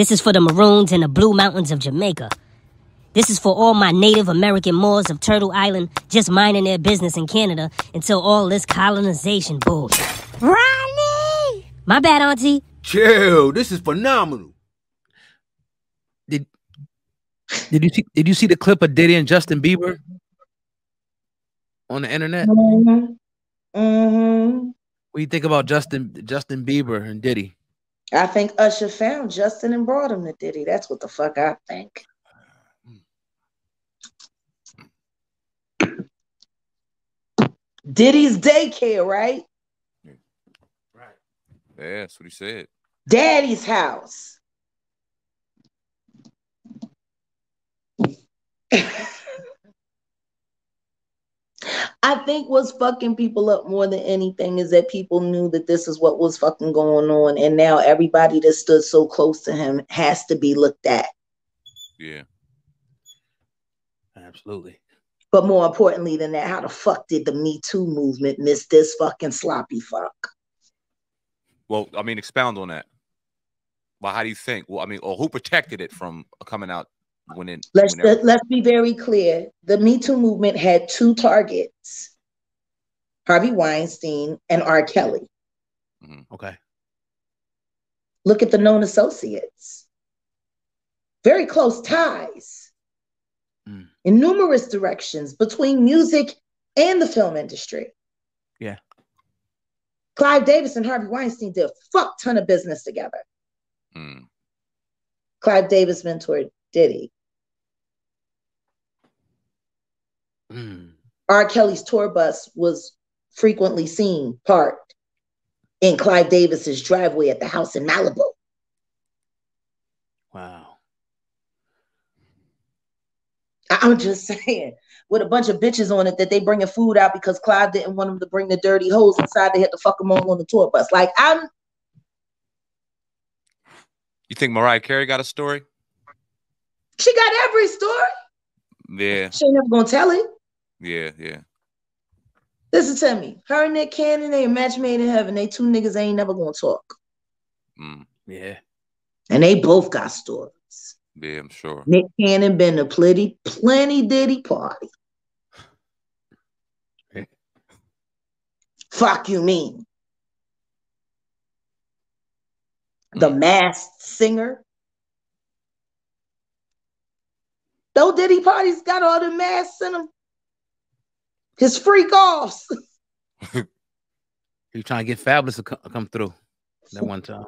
This is for the Maroons in the Blue Mountains of Jamaica. This is for all my Native American Moors of Turtle Island just minding their business in Canada until all this colonization bullshit. Ronnie! My bad, Auntie. Chill, this is phenomenal. Did you see the clip of Diddy and Justin Bieber on the internet? What do you think about Justin Bieber and Diddy? I think Usher found Justin and brought him to Diddy. That's what the fuck I think. Diddy's daycare, right? Right. Yeah, that's what he said. Daddy's house. I think what's fucking people up more than anything is that people knew that this is what was fucking going on, and now everybody that stood so close to him has to be looked at. Yeah. Absolutely. But more importantly than that, how the fuck did the Me Too movement miss this fucking sloppy fuck? Well, I mean, expound on that. Well, how do you think? Well, I mean, or who protected it from coming out? Let's be very clear. The Me Too movement had two targets: Harvey Weinstein and R. Kelly. Okay. Look at the known associates. Very close ties in numerous directions between music and the film industry. Yeah. Clive Davis and Harvey Weinstein did a fuck ton of business together. Clive Davis mentored Diddy. R. Kelly's tour bus was frequently seen parked in Clive Davis's driveway at the house in Malibu. Wow. I'm just saying, with a bunch of bitches on it that they bringing food out because Clive didn't want them to bring the dirty hoes inside. They had to fuck them on the tour bus. Like, you think Mariah Carey got a story? She got every story. Yeah. She ain't never gonna tell it. Yeah, yeah. Listen to me. Her and Nick Cannon, they a match made in heaven. They two niggas ain't never gonna talk. Yeah. And they both got stories. Yeah, I'm sure. Nick Cannon been to plenty Diddy party. Fuck you mean. The masked singer. Though Diddy parties got all the masks in him. His freak offs. You trying to get Fabulous to come through that one time.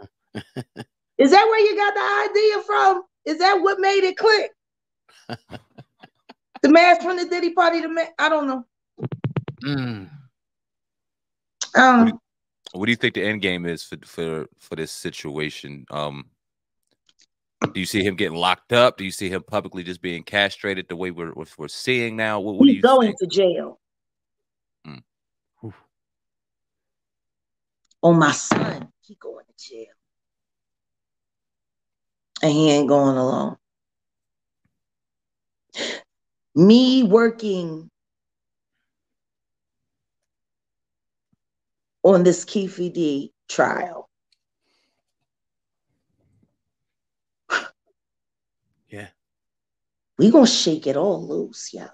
Is that where you got the idea from? Is that what made it click? The mask from the Diddy party? I don't know. What do you think the end game is for this situation? Do you see him getting locked up? Do you see him publicly just being castrated the way we're seeing now? What do you think? To jail. Oh, my son, he going to jail. And he ain't going alone. Me working on this Keefe D trial. Yeah. We gonna shake it all loose, yo.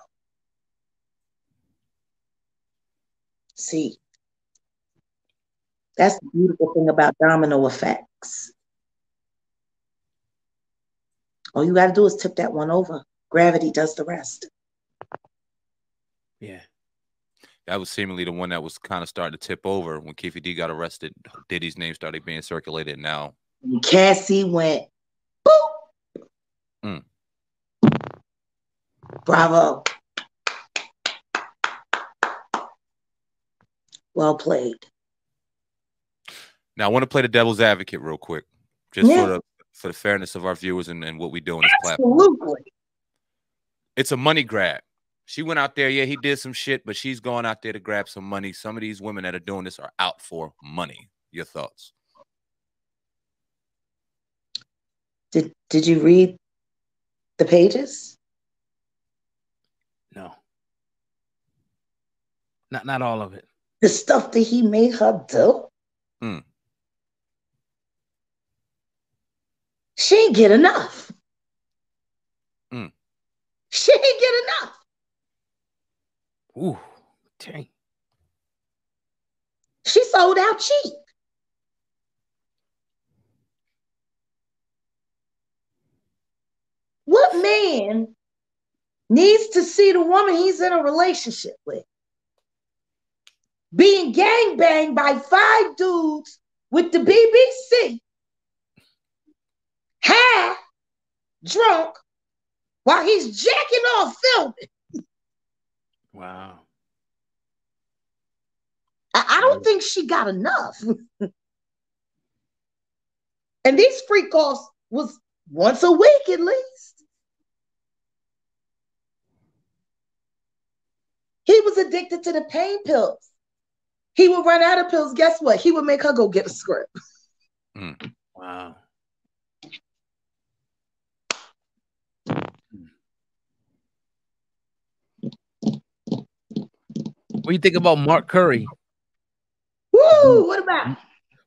See, that's the beautiful thing about domino effects. All you gotta do is tip that one over. Gravity does the rest. Yeah. That was seemingly the one that was kind of starting to tip over when Keefe D got arrested. Diddy's name started being circulated now. Cassie went, boop. Bravo. Well played. Now I want to play the devil's advocate real quick. Just for the fairness of our viewers and what we do on this platform. Absolutely. It's a money grab. She went out there, yeah, he did some shit, but she's going out there to grab some money. Some of these women that are doing this are out for money. Your thoughts? Did you read the pages? No. Not all of it. The stuff that he made her do? She ain't get enough. She ain't get enough. Ooh, dang. She sold out cheap. What man needs to see the woman he's in a relationship with being gangbanged by 5 dudes with the BBC, high, drunk, while he's jacking off filming? Wow. I don't think she got enough. And these freak offs was once a week at least. He was addicted to the pain pills. He would run out of pills. Guess what? He would make her go get a script. Wow. What do you think about Mark Curry? Woo! What about? What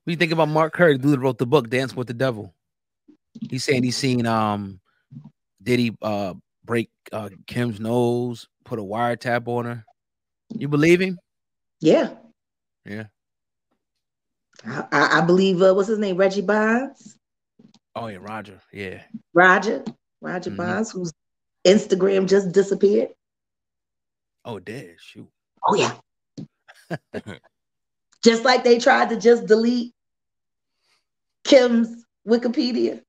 do you think about Mark Curry, the dude that wrote the book Dance with the Devil? He's saying he's seen Diddy break Kim's nose, put a wiretap on her. You believe him? Yeah. Yeah. I believe what's his name? Reggie Bonds. Oh yeah, Roger. Yeah. Roger Bonds, whose Instagram just disappeared. Oh, dead. Shoot. Oh yeah. Just like they tried to just delete Kim's Wikipedia.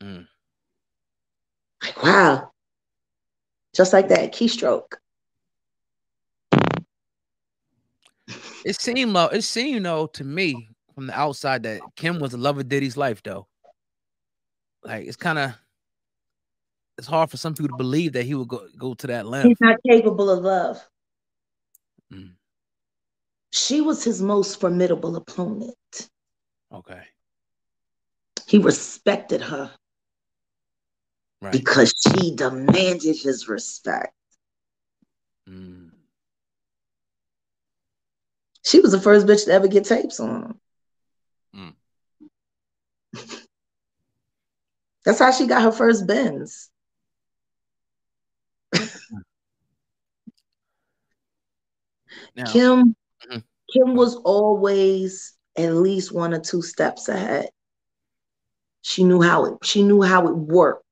Like, wow. Just like that keystroke. It seemed though to me from the outside that Kim was the love of Diddy's life though. Like it's hard for some people to believe that he would go to that length. He's not capable of love. She was his most formidable opponent. Okay. He respected her because she demanded his respect. She was the first bitch to ever get tapes on him. That's how she got her first Benz. Kim was always at least 1 or 2 steps ahead. She knew how it worked.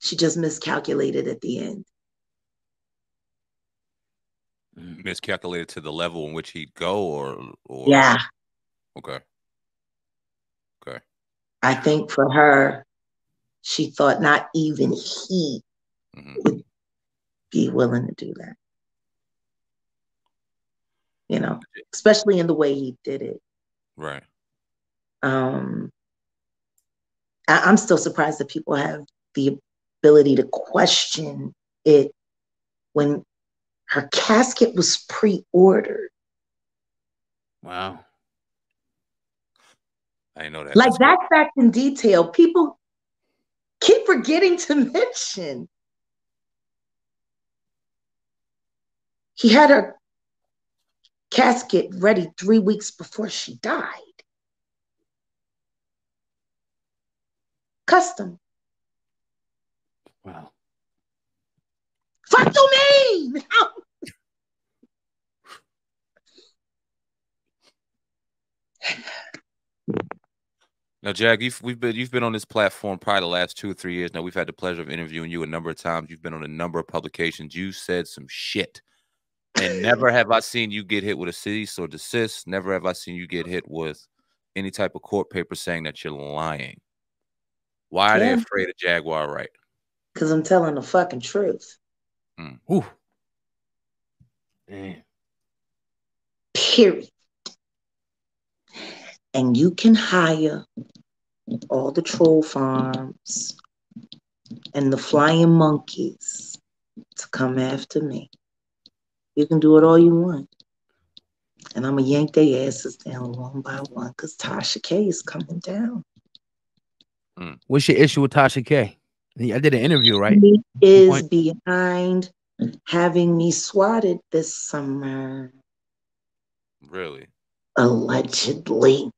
She just miscalculated at the end. Miscalculated to the level in which he'd go, or yeah. Okay. Okay. I think for her, she thought not even he would be willing to do that. You know, especially in the way he did it. Right. I'm still surprised that people have the ability to question it when her casket was pre-ordered. Wow. I know that. Like that fact in detail, people keep forgetting to mention. He had her casket ready 3 weeks before she died. Custom. Wow. Fuck you mean? Now, Jag, you've been on this platform probably the last 2 or 3 years. Now, we've had the pleasure of interviewing you a number of times. You've been on a number of publications. You said some shit. And never have I seen you get hit with a cease or desist. Never have I seen you get hit with any type of court paper saying that you're lying. Why are they afraid of Jaguar Wright? Because I'm telling the fucking truth. Ooh. Damn. Period. And you can hire all the troll farms and the flying monkeys to come after me. You can do it all you want. And I'm going to yank their asses down 1 by 1 because Tasha K is coming down. What's your issue with Tasha K? I did an interview, right? She is behind having me swatted this summer. Really? allegedly.